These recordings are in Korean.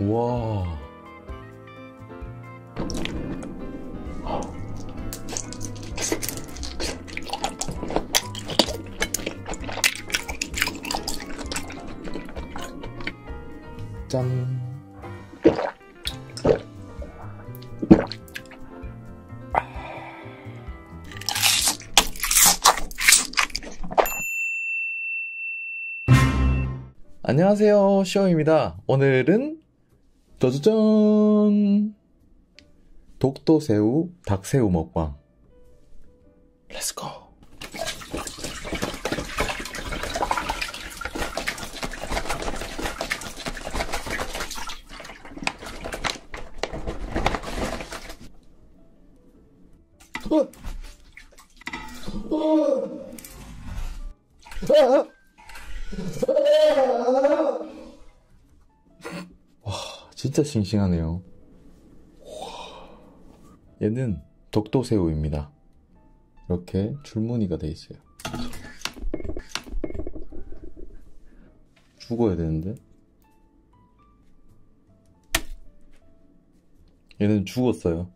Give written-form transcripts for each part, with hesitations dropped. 와. 짠. 안녕하세요, 시오입니다. 오늘은 짜자잔! 독도새우, 닭새우 먹방. 렛츠고! 진짜 싱싱하네요. 얘는 독도새우입니다. 이렇게 줄무늬가 돼 있어요. 죽어야 되는데 얘는 죽었어요.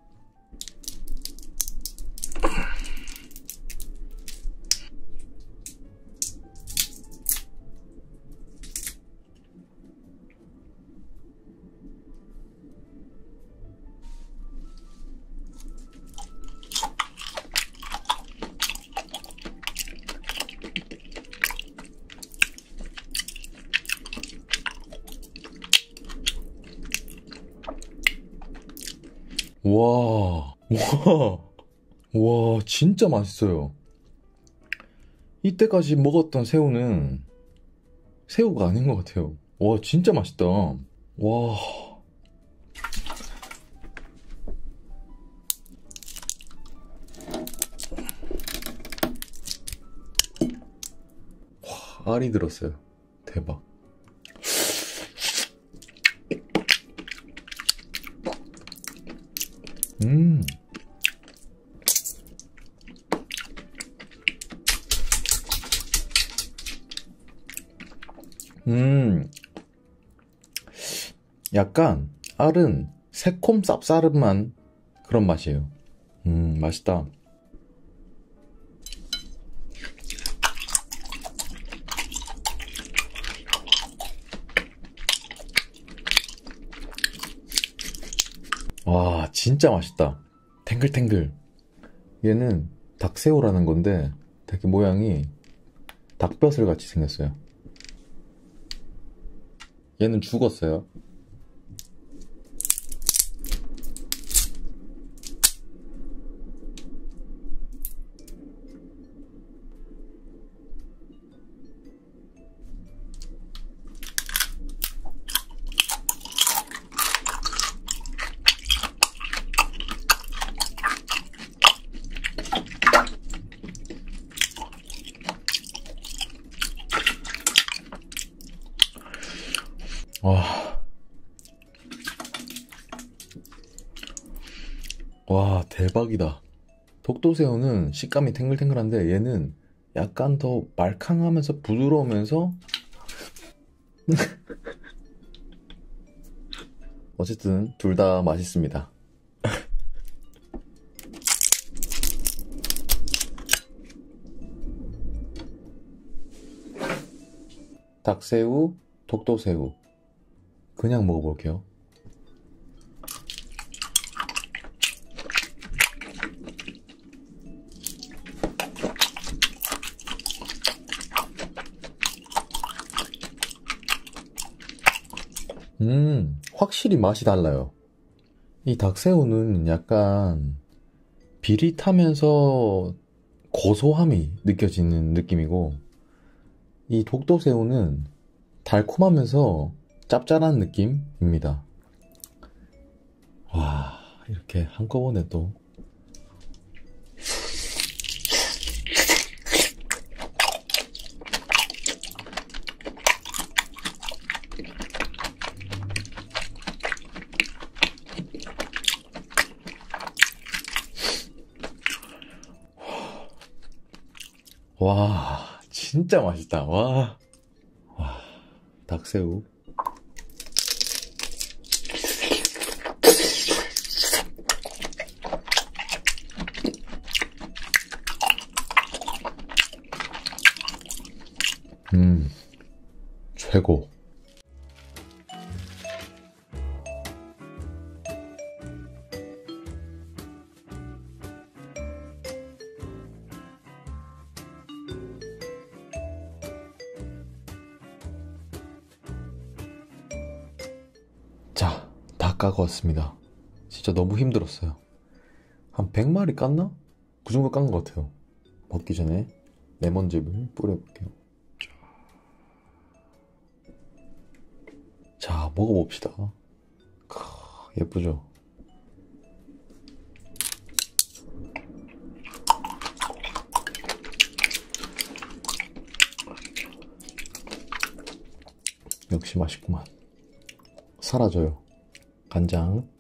와, 진짜 맛있어요. 이때까지 먹었던 새우는 새우가 아닌 것 같아요. 와, 진짜 맛있다. 와. 와, 알이 들었어요. 대박. 약간 알은 새콤 쌉싸름한 그런 맛이에요. 맛있다. 와, 진짜 맛있다. 탱글탱글. 얘는 닭새우라는 건데 되게 모양이 닭뼈슬 같이 생겼어요. 얘는 죽었어요. 와, 대박이다. 독도새우는 식감이 탱글탱글한데 얘는 약간 더 말캉하면서 부드러우면서 어쨌든 둘 다 맛있습니다. 닭새우, 독도새우 그냥 먹어볼게요. 확실히 맛이 달라요. 이 닭새우는 약간 비릿하면서 고소함이 느껴지는 느낌이고, 이 독도새우는 달콤하면서 짭짤한 느낌입니다. 와, 이렇게 한꺼번에 또. 와, 진짜 맛있다. 와, 닭새우. 최고. 자, 다 까고 왔습니다. 진짜 너무 힘들었어요. 한 100마리 깠나? 그 정도 깐 것 같아요. 먹기 전에 레몬즙을 뿌려볼게요. 자, 먹어봅시다. 크, 예쁘죠? 역시 맛있구만. 사라져요. 간장.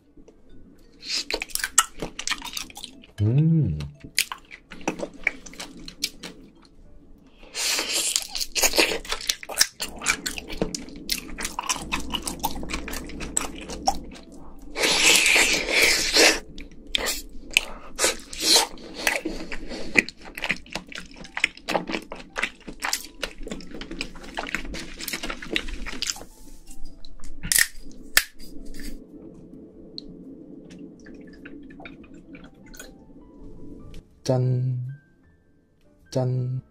짠, 짠.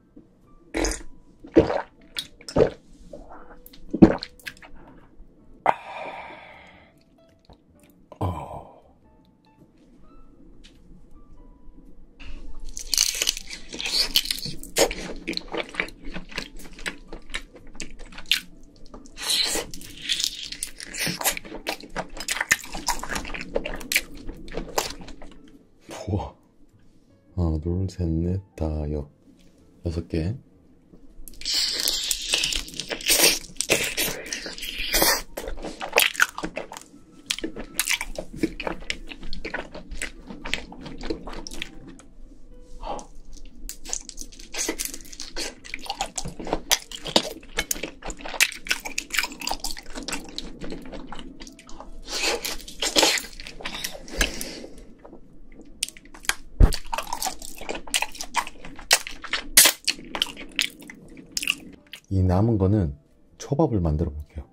우와. 하나, 둘, 셋, 넷, 다, 여섯 개. 이 남은 거는 초밥을 만들어 볼게요.